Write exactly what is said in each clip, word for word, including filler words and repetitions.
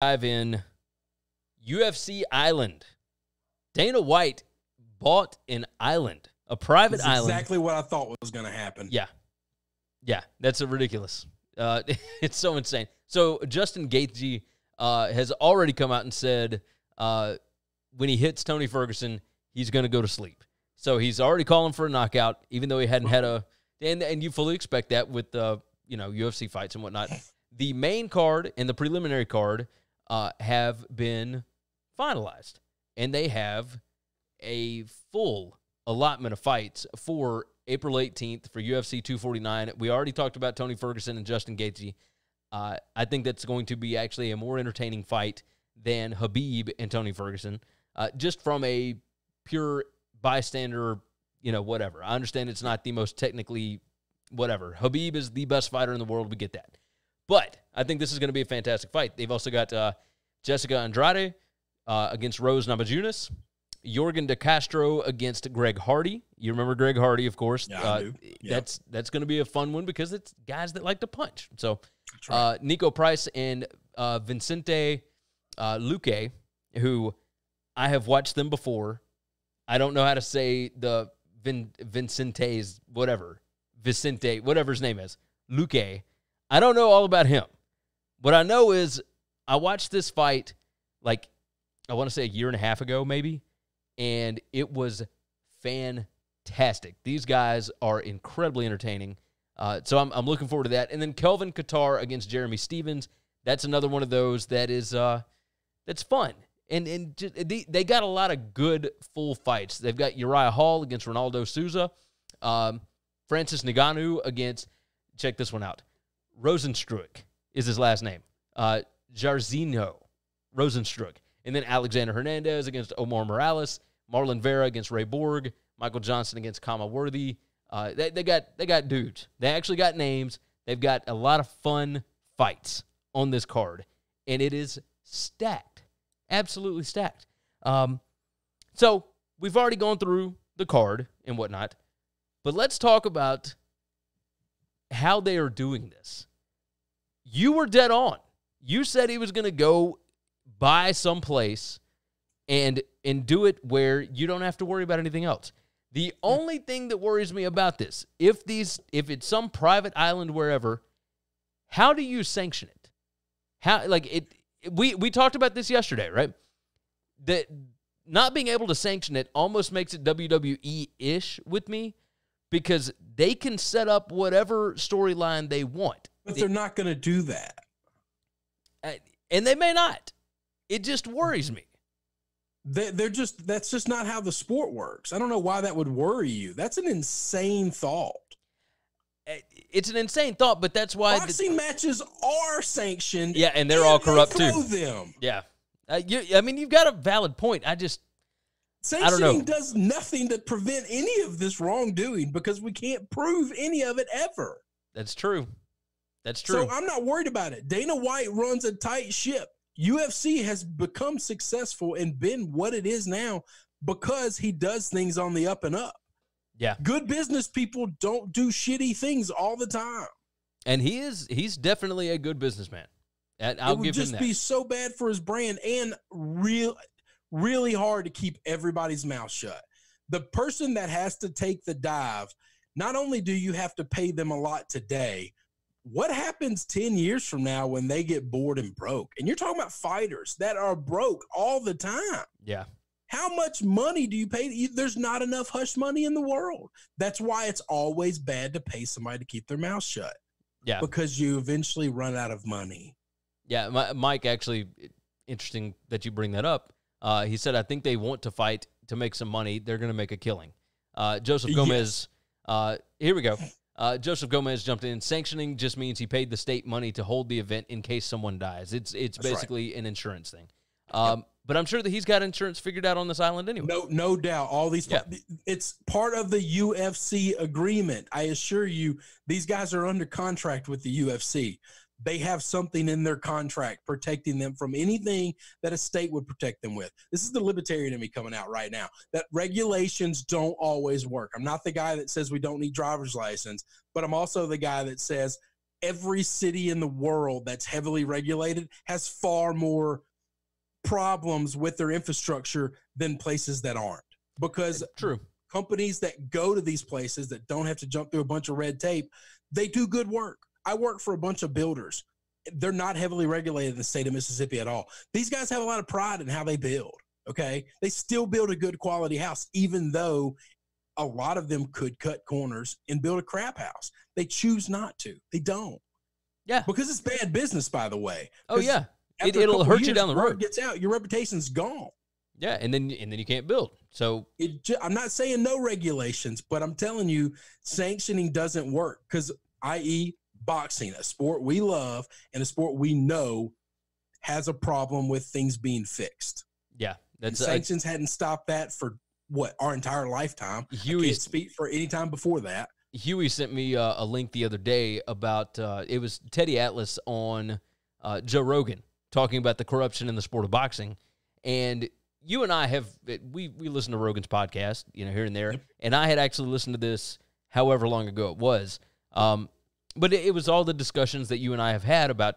Dive in. U F C Island. Dana White bought an island, a private that's island. Exactly what I thought was going to happen. Yeah, yeah, that's ridiculous. Uh, it's so insane. So Justin Gaethje uh, has already come out and said uh, when he hits Tony Ferguson, he's going to go to sleep. So he's already calling for a knockout, even though he hadn't had a. And and you fully expect that with the uh, you know U F C fights and whatnot. The main card and the preliminary card uh, have been finalized, and they have a full allotment of fights for April eighteenth for U F C two forty-nine. We already talked about Tony Ferguson and Justin Gaethje. Uh, I think that's going to be actually a more entertaining fight than Khabib and Tony Ferguson, uh, just from a pure bystander, you know, whatever. I understand it's not the most technically whatever. Khabib is the best fighter in the world. We get that. But I think this is going to be a fantastic fight. They've also got uh, Jessica Andrade uh, against Rose Namajunas. Jorgen De Castro against Greg Hardy. You remember Greg Hardy, of course. Yeah, uh, I do. Yep. That's that's going to be a fun one because it's guys that like to punch. So right. uh, Nico Price and uh, Vicente uh, Luque, who I have watched them before. I don't know how to say the Vin Vincente's whatever. Vicente, whatever his name is. Luque. I don't know all about him. What I know is I watched this fight like I want to say a year and a half ago maybe. And it was fantastic. These guys are incredibly entertaining. Uh, so I'm, I'm looking forward to that. And then Kelvin Qatar against Jeremy Stevens. That's another one of those that is uh, that's fun. And, and just, they, they got a lot of good full fights. They've got Uriah Hall against Ronaldo Souza. Um, Francis Ngannou against, check this one out, Rosenstruck is his last name. Uh, Jarzino Rosenstruck. And then Alexander Hernandez against Omar Morales. Marlon Vera against Ray Borg, Michael Johnson against Kama Worthy. Uh, they, they got they got dudes. They actually got names. They've got a lot of fun fights on this card, and it is stacked, absolutely stacked. Um, so we've already gone through the card and whatnot, but let's talk about how they are doing this. You were dead on. You said he was going to go buy someplace and. And do it where you don't have to worry about anything else. The only thing that worries me about this, if these, if it's some private island wherever, how do you sanction it? How like it? We we talked about this yesterday, right? That not being able to sanction it almost makes it W W E-ish with me because they can set up whatever storyline they want, but they're it, not going to do that, and they may not. It just worries me. They're just, that's just not how the sport works. I don't know why that would worry you. That's an insane thought. It's an insane thought, but that's why boxing matches are sanctioned. Yeah, and they're all corrupt too. Them. Yeah, uh, you, I mean, you've got a valid point. I just, sanctioning I don't know. does nothing to prevent any of this wrongdoing because we can't prove any of it ever. That's true. That's true. So I'm not worried about it. Dana White runs a tight ship. U F C has become successful and been what it is now because he does things on the up and up. Yeah. Good business people don't do shitty things all the time. And he is, he's definitely a good businessman. And I'll give him that. It would just be so bad for his brand and real, really hard to keep everybody's mouth shut. The person that has to take the dive, not only do you have to pay them a lot today, what happens ten years from now when they get bored and broke? And you're talking about fighters that are broke all the time. Yeah. How much money do you pay? There's not enough hush money in the world. That's why it's always bad to pay somebody to keep their mouth shut. Yeah. Because you eventually run out of money. Yeah. Mike, actually, interesting that you bring that up. Uh, he said, I think they want to fight to make some money. They're going to make a killing. Uh, Joseph Gomez. Yes. Uh, here we go. Uh, Joseph Gomez jumped in. Sanctioning just means he paid the state money to hold the event in case someone dies. It's it's That's basically right. an insurance thing. Um, yep. But I'm sure that he's got insurance figured out on this island anyway. No, no doubt. All these yep. It's part of the U F C agreement. I assure you, these guys are under contract with the U F C. They have something in their contract protecting them from anything that a state would protect them with. This is the libertarian in me coming out right now, that regulations don't always work. I'm not the guy that says we don't need driver's license, but I'm also the guy that says every city in the world that's heavily regulated has far more problems with their infrastructure than places that aren't. Because true. companies that go to these places that don't have to jump through a bunch of red tape, they do good work. I work for a bunch of builders. They're not heavily regulated in the state of Mississippi at all. These guys have a lot of pride in how they build, okay? They still build a good quality house, even though a lot of them could cut corners and build a crap house. They choose not to. They don't. Yeah. Because it's bad business, by the way. Oh, yeah. It, it'll hurt years, you down the road. Gets out, your reputation's gone. Yeah, and then and then you can't build. So it, I'm not saying no regulations, but I'm telling you, sanctioning doesn't work because, that is, boxing, a sport we love and a sport we know has a problem with things being fixed. Yeah. That's, sanctions uh, hadn't stopped that for, what, our entire lifetime. Huey, I can't speak for any time before that. Huey sent me uh, a link the other day about, uh, it was Teddy Atlas on uh, Joe Rogan talking about the corruption in the sport of boxing. And you and I have, we, we listen to Rogan's podcast, you know, here and there. Yep. And I had actually listened to this however long ago it was. Um, But it was all the discussions that you and I have had about,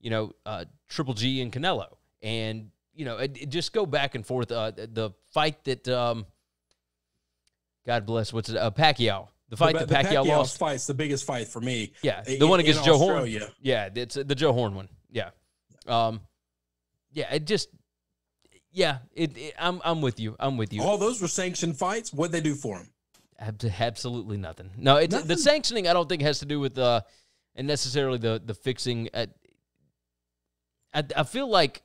you know, uh, Triple G and Canelo. And, you know, it, it just go back and forth. Uh, the fight that, um, God bless, what's it, uh, Pacquiao. The fight the, that Pacquiao, Pacquiao lost. Fight's the biggest fight for me. Yeah, the in, one against Joe Horn. Yeah, it's the Joe Horn one. Yeah. Um, yeah, it just, yeah, it, it, I'm, I'm with you. I'm with you. All those were sanctioned fights. What'd they do for him? Absolutely nothing. No, it's, nothing. The sanctioning I don't think has to do with uh, and necessarily the the fixing. At, I I feel like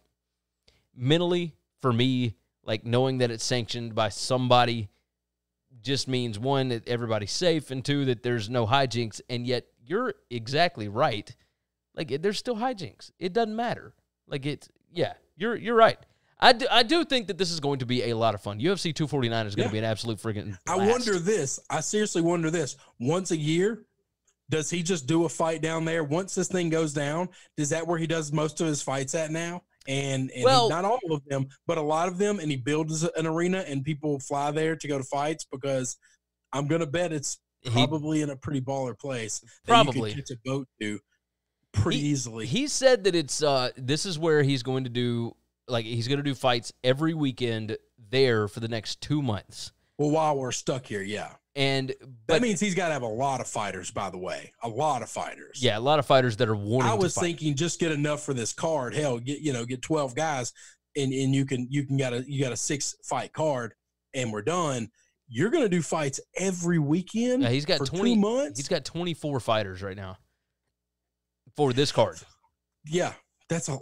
mentally for me, like knowing that it's sanctioned by somebody, just means one that everybody's safe, and two that there's no hijinks. And yet you're exactly right. Like it, there's still hijinks. It doesn't matter. Like it's yeah, you're you're right. I do, I do think that this is going to be a lot of fun. U F C two forty-nine is going yeah. to be an absolute friggin' blast. I wonder this. I seriously wonder this. Once a year, does he just do a fight down there? Once this thing goes down, is that where he does most of his fights at now? And, and well, he, not all of them, but a lot of them, and he builds an arena, and people fly there to go to fights because I'm going to bet it's probably he, in a pretty baller place that probably. You can catch a boat to pretty he, easily. He said that it's uh, this is where he's going to do – like, he's going to do fights every weekend there for the next two months. Well, while we're stuck here, yeah. And but, that means he's got to have a lot of fighters, by the way. A lot of fighters. Yeah, a lot of fighters that are wanting to fight. I was thinking just get enough for this card. Hell, get you know, get twelve guys, and, and you can you can got a you got a six-fight card, and we're done. You're going to do fights every weekend yeah, he's got for twenty two months? He's got twenty-four fighters right now for this card. Yeah, that's a...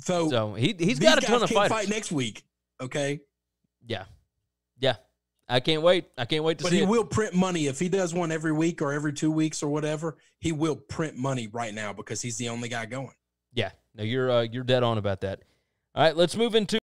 So, so he, he's got a ton of fighters. Fight next week, okay? Yeah. Yeah. I can't wait. I can't wait to but see But he it. will print money. If he does one every week or every two weeks or whatever, he will print money right now because he's the only guy going. Yeah. No, you're, uh, you're dead on about that. All right, let's move into